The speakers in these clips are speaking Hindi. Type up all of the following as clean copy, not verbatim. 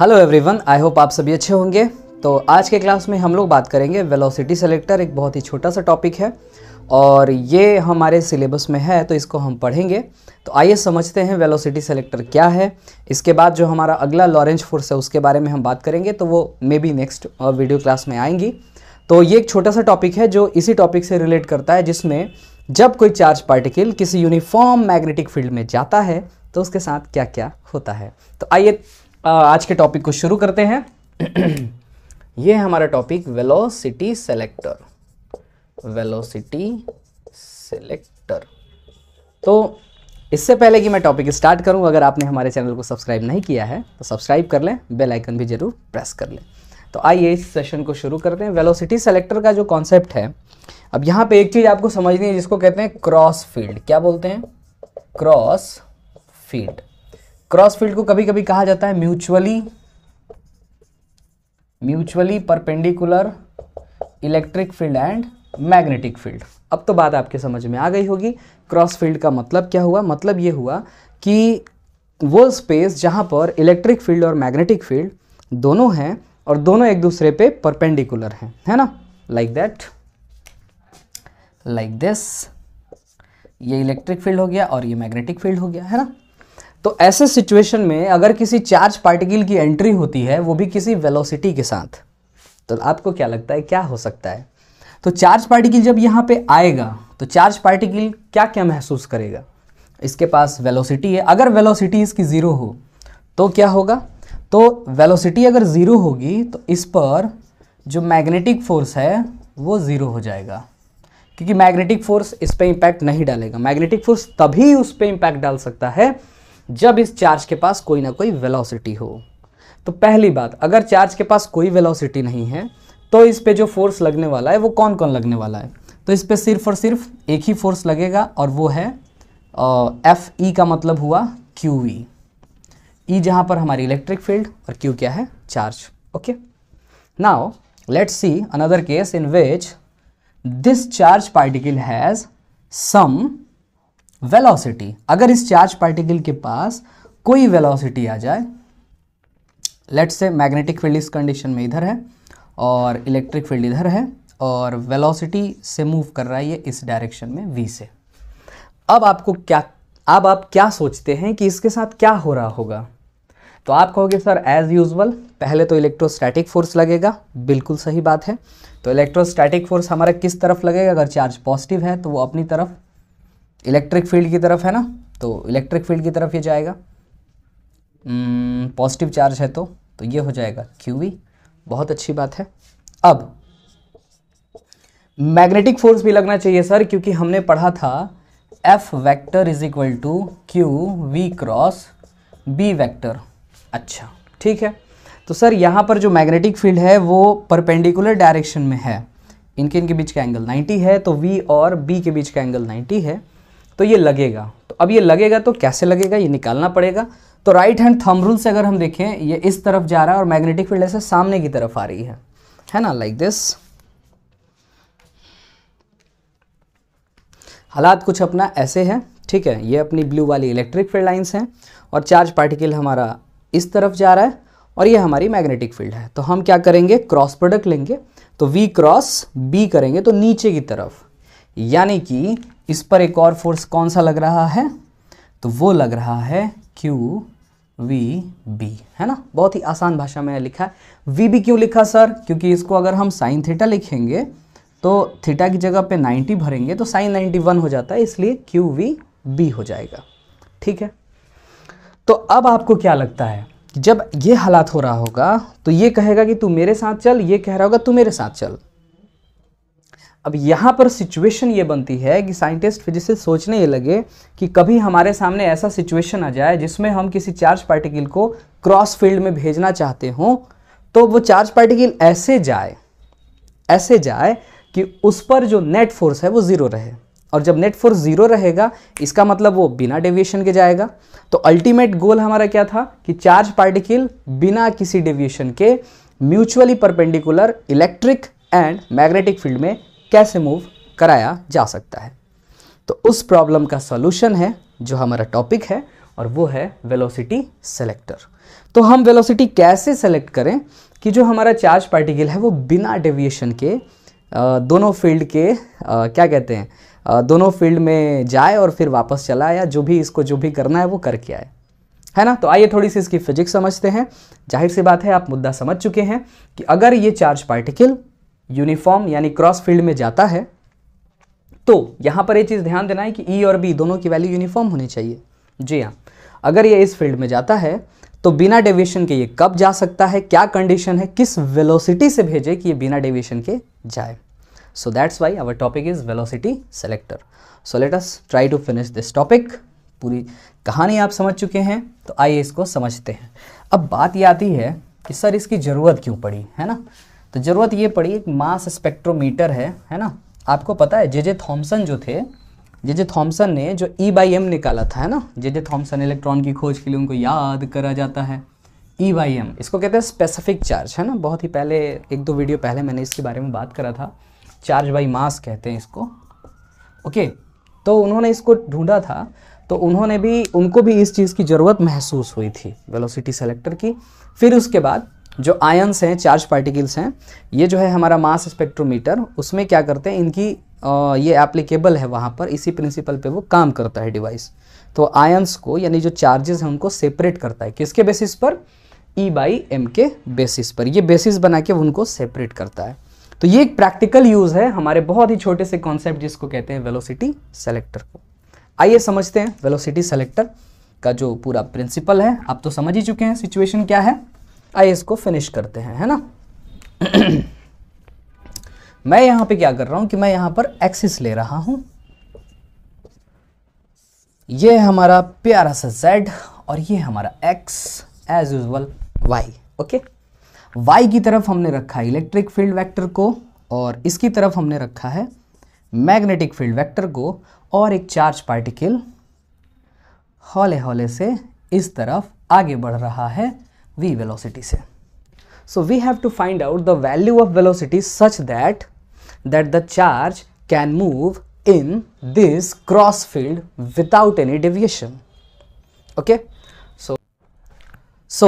हेलो एवरीवन, आई होप आप सभी अच्छे होंगे। तो आज के क्लास में हम लोग बात करेंगे वेलोसिटी सेलेक्टर। एक बहुत ही छोटा सा टॉपिक है और ये हमारे सिलेबस में है, तो इसको हम पढ़ेंगे। तो आइए समझते हैं वेलोसिटी सेलेक्टर क्या है। इसके बाद जो हमारा अगला लॉरेंस फोर्स है उसके बारे में हम बात करेंगे, तो वो may be next video class में आएंगी। तो ये एक छोटा सा टॉपिक है जो इसी टॉपिक से रिलेट करता है, जिसमें जब कोई चार्ज पार्टिकल किसी यूनिफॉर्म मैग्नेटिक फील्ड में जाता है तो उसके साथ क्या क्या होता है। तो आइए आज के टॉपिक को शुरू करते हैं। ये है हमारा topic velocity selector. Velocity selector. तो इससे पहले कि मैं टॉपिक स्टार्ट करूं, अगर आपने हमारे चैनल को सब्सक्राइब नहीं किया है तो सब्सक्राइब कर लें, बेल आइकन भी जरूर प्रेस कर लें। तो आइए इस सेशन को शुरू करते हैं। वेलोसिटी सेलेक्टर का जो कॉन्सेप्ट है, अब यहाँ पे एक चीज़ आपको समझनी है जिसको कहते हैं क्रॉस फील्ड। क्या बोलते हैं? Cross field. क्रॉस फील्ड को कभी कभी कहा जाता है mutually perpendicular electric field and magnetic field. अब तो बात आपके समझ में आ गई होगी क्रॉस फील्ड का मतलब क्या हुआ। मतलब ये हुआ कि वो स्पेस जहाँ पर इलेक्ट्रिक फील्ड और मैग्नेटिक फील्ड दोनों हैं और दोनों एक दूसरे पे परपेंडिकुलर हैं, है ना। Like that, like this. ये इलेक्ट्रिक फील्ड हो गया और ये मैग्नेटिक फील्ड हो गया, है ना। तो ऐसे सिचुएशन में अगर किसी चार्ज पार्टिकल की एंट्री होती है, वो भी किसी वेलोसिटी के साथ, तो आपको क्या लगता है क्या हो सकता है? तो चार्ज पार्टिकल जब यहाँ पे आएगा तो चार्ज पार्टिकल क्या क्या महसूस करेगा? इसके पास वेलोसिटी है। अगर वेलोसिटी इसकी ज़ीरो हो तो क्या होगा? तो वेलोसिटी अगर ज़ीरो होगी तो इस पर जो मैग्नेटिक फोर्स है वो ज़ीरो हो जाएगा, क्योंकि मैग्नेटिक फोर्स इस पर इम्पैक्ट नहीं डालेगा। मैग्नेटिक फोर्स तभी उस पर इम्पैक्ट डाल सकता है जब इस चार्ज के पास कोई ना कोई वेलोसिटी हो। तो पहली बात, अगर चार्ज के पास कोई वेलोसिटी नहीं है तो इस पे जो फोर्स लगने वाला है वो कौन कौन लगने वाला है? तो इस पे सिर्फ और सिर्फ एक ही फोर्स लगेगा और वो है Fe का मतलब हुआ QE। E जहाँ पर हमारी इलेक्ट्रिक फील्ड और Q क्या है? Charge. Okay, now let's see another case in which this charge particle has some velocity. अगर इस चार्ज पार्टिकल के पास कोई वेलोसिटी आ जाए, लेट्स से मैग्नेटिक फील्ड इस कंडीशन में इधर है और इलेक्ट्रिक फील्ड इधर है और वेलोसिटी से मूव कर रहा है ये इस डायरेक्शन में v से। अब आप क्या सोचते हैं कि इसके साथ क्या हो रहा होगा? तो आप कहोगे सर एज यूजुअल पहले तो इलेक्ट्रोस्टैटिक फोर्स लगेगा। बिल्कुल सही बात है। तो इलेक्ट्रोस्टैटिक फोर्स हमारा किस तरफ लगेगा? अगर चार्ज पॉजिटिव है तो वो अपनी तरफ इलेक्ट्रिक फील्ड की तरफ, है ना। तो इलेक्ट्रिक फील्ड की तरफ ये जाएगा। पॉजिटिव चार्ज है तो ये हो जाएगा QE। बहुत अच्छी बात है। अब मैग्नेटिक फोर्स भी लगना चाहिए सर, क्योंकि हमने पढ़ा था F vector is equal to QV cross B vector. अच्छा, ठीक है। तो सर यहाँ पर जो मैग्नेटिक फील्ड है वो परपेंडिकुलर डायरेक्शन में है, इनके बीच का एंगल 90 है, तो V और B के बीच का एंगल 90 है, तो ये लगेगा। तो अब ये लगेगा तो कैसे लगेगा ये निकालना पड़ेगा। तो राइट हैंड थंब रूल से अगर हम देखें, ये इस तरफ जा रहा है और मैग्नेटिक फील्ड ऐसे सामने की तरफ आ रही है, है ना, लाइक दिस। हालात कुछ अपना ऐसे है, ठीक है। ये अपनी ब्लू वाली इलेक्ट्रिक फील्ड लाइन्स हैं और चार्ज पार्टिकल हमारा इस तरफ जा रहा है और ये हमारी मैग्नेटिक फील्ड है। तो हम क्या करेंगे? क्रॉस प्रोडक्ट लेंगे, तो V क्रॉस B करेंगे तो नीचे की तरफ, यानी कि इस पर एक और फोर्स कौन सा लग रहा है? तो वो लग रहा है QVB, है ना। बहुत ही आसान भाषा में लिखा है। VB क्यों लिखा सर? क्योंकि इसको अगर हम साइन थीटा लिखेंगे तो थीटा की जगह पे 90 भरेंगे तो साइन 91 हो जाता है, इसलिए QVB हो जाएगा, ठीक है। तो अब आपको क्या लगता है जब ये हालात हो रहा होगा तो ये कहेगा कि तू मेरे साथ चल, ये कह रहा होगा तू मेरे साथ चल। अब यहाँ पर सिचुएशन ये बनती है कि साइंटिस्ट फिजिसिस्ट सोचने ये लगे कि कभी हमारे सामने ऐसा सिचुएशन आ जाए जिसमें हम किसी चार्ज पार्टिकल को क्रॉस फील्ड में भेजना चाहते हों, तो वो चार्ज पार्टिकल ऐसे जाए कि उस पर जो नेट फोर्स है वो ज़ीरो रहे। और जब नेट फोर्स ज़ीरो रहेगा इसका मतलब वो बिना डेविएशन के जाएगा। तो अल्टीमेट गोल हमारा क्या था कि चार्ज पार्टिकल बिना किसी डेविएशन के mutually perpendicular electric and magnetic field में कैसे मूव कराया जा सकता है। तो उस प्रॉब्लम का सॉल्यूशन है जो हमारा टॉपिक है और वो है वेलोसिटी सेलेक्टर। तो हम वेलोसिटी कैसे सेलेक्ट करें कि जो हमारा चार्ज पार्टिकल है वो बिना डेविएशन के दोनों फील्ड के क्या कहते हैं दोनों फील्ड में जाए और फिर वापस चला आया, जो भी इसको जो भी करना है वो करके आए, है ना। तो आइए थोड़ी सी इसकी फिजिक्स समझते हैं। जाहिर सी बात है आप मुद्दा समझ चुके हैं कि अगर ये चार्ज पार्टिकल यूनिफॉर्म यानी क्रॉस फील्ड में जाता है तो यहाँ पर ये चीज़ ध्यान देना है कि ई और बी दोनों की वैल्यू यूनिफॉर्म होनी चाहिए। जी हाँ, अगर ये इस फील्ड में जाता है तो बिना डेविएशन के ये कब जा सकता है, क्या कंडीशन है, किस वेलोसिटी से भेजे कि ये बिना डेविएशन के जाए। So that's why our topic is velocity selector. So let us try to finish this topic. पूरी कहानी आप समझ चुके हैं तो आइए इसको समझते हैं। अब बात ये आती है कि सर इसकी ज़रूरत क्यों पड़ी, है ना। तो ज़रूरत ये पड़ी, एक मास स्पेक्ट्रोमीटर है ना। आपको पता है जे.जे. थॉमसन जो थे, जे.जे. थॉमसन ने जो E/m निकाला था, है ना। जे.जे. थॉमसन इलेक्ट्रॉन की खोज के लिए उनको याद करा जाता है। E/m इसको कहते हैं स्पेसिफिक चार्ज, है ना। बहुत ही पहले एक दो वीडियो पहले मैंने इसके बारे में बात करा था, चार्ज बाई मास कहते हैं इसको। ओके, तो उन्होंने इसको ढूंढा था तो उनको भी इस चीज़ की ज़रूरत महसूस हुई थी वेलोसिटी सेलेक्टर की। फिर उसके बाद जो आयंस हैं, चार्ज पार्टिकल्स हैं, ये जो है हमारा मास स्पेक्ट्रोमीटर, उसमें क्या करते हैं इनकी ये एप्लीकेबल है वहाँ पर, इसी प्रिंसिपल पे वो काम करता है डिवाइस। तो आयंस को यानी जो चार्जेस हैं उनको सेपरेट करता है। किसके बेसिस पर? E/m के बेसिस पर। ये बेसिस बना के उनको सेपरेट करता है। तो ये एक प्रैक्टिकल यूज़ है हमारे बहुत ही छोटे से कॉन्सेप्ट जिसको कहते हैं वेलोसिटी सेलेक्टर को। आइए समझते हैं वेलोसिटी सेलेक्टर का जो पूरा प्रिंसिपल है। आप तो समझ ही चुके हैं सिचुएशन क्या है, आइए इसको फिनिश करते हैं, है ना। मैं यहां पे क्या कर रहा हूं कि मैं यहां पर एक्सिस ले रहा हूं, ये हमारा प्यारा सा z और ये हमारा x, as usual y। Okay, y की तरफ हमने रखा है इलेक्ट्रिक फील्ड वेक्टर को और इसकी तरफ हमने रखा है मैग्नेटिक फील्ड वेक्टर को, और एक चार्ज पार्टिकल हौले हौले से इस तरफ आगे बढ़ रहा है v velocity से। So we have to find out the value of velocity such that the charge can move in this cross field without any deviation. Okay? So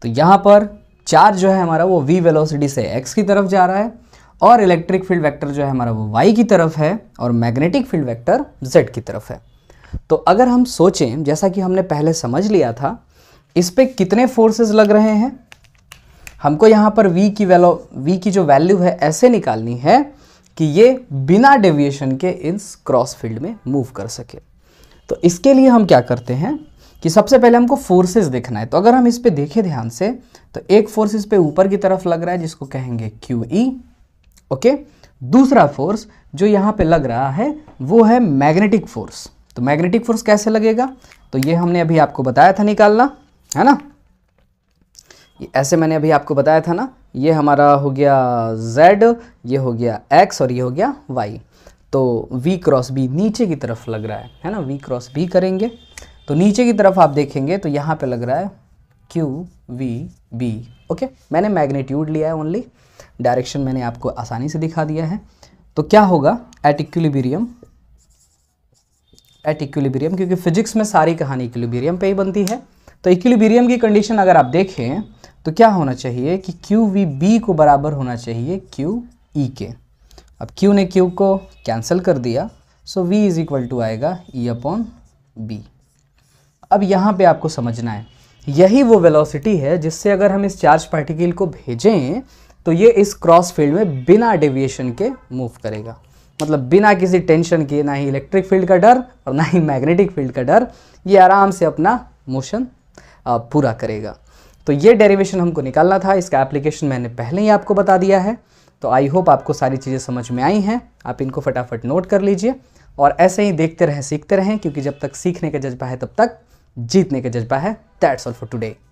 तो यहाँ पर चार्ज जो है हमारा वो v velocity से x की तरफ जा रहा है और इलेक्ट्रिक फील्ड वेक्टर जो है हमारा वो y की तरफ है और मैग्नेटिक फील्ड वेक्टर z की तरफ है। तो अगर हम सोचें, जैसा कि हमने पहले समझ लिया था, इस पे कितने फोर्सेस लग रहे हैं, हमको यहाँ पर v की जो वैल्यू है ऐसे निकालनी है कि ये बिना डेविएशन के इस क्रॉस फील्ड में मूव कर सके। तो इसके लिए हम क्या करते हैं कि सबसे पहले हमको फोर्सेस देखना है। तो अगर हम इस पे देखें ध्यान से तो एक फोर्स इस पे ऊपर की तरफ लग रहा है जिसको कहेंगे QE। ओके, दूसरा फोर्स जो यहाँ पे लग रहा है वो है मैग्नेटिक फोर्स। तो मैग्नेटिक फोर्स कैसे लगेगा, तो ये हमने अभी आपको बताया था निकालना, है ना। ये ऐसे मैंने अभी आपको बताया था ना, ये हमारा हो गया z, ये हो गया x और ये हो गया y। तो v क्रॉस b नीचे की तरफ लग रहा है ना। v क्रॉस b करेंगे तो नीचे की तरफ आप देखेंगे तो यहाँ पे लग रहा है q v b। ओके, मैंने मैग्नीट्यूड लिया है ओनली, डायरेक्शन मैंने आपको आसानी से दिखा दिया है। तो क्या होगा एट इक्विलिब्रियम, क्योंकि फिजिक्स में सारी कहानी इक्विलिब्रियम पे ही बनती है। तो इक्विलिब्रियम की कंडीशन अगर आप देखें तो क्या होना चाहिए कि QVB को बराबर होना चाहिए QE के। अब Q ने Q को कैंसिल कर दिया, so V is equal to आएगा E/B। अब यहाँ पे आपको समझना है, यही वो वेलोसिटी है जिससे अगर हम इस चार्ज पार्टिकल को भेजें तो ये इस क्रॉस फील्ड में बिना डेविएशन के मूव करेगा। मतलब बिना किसी टेंशन के, ना ही इलेक्ट्रिक फील्ड का डर और ना ही मैग्नेटिक फील्ड का डर, ये आराम से अपना मोशन पूरा करेगा। तो ये डेरिवेशन हमको निकालना था, इसका एप्लीकेशन मैंने पहले ही आपको बता दिया है। तो आई होप आपको सारी चीज़ें समझ में आई हैं। आप इनको फटाफट नोट कर लीजिए और ऐसे ही देखते रहें, सीखते रहें, क्योंकि जब तक सीखने का जज्बा है तब तक जीतने का जज्बा है। That's all for today.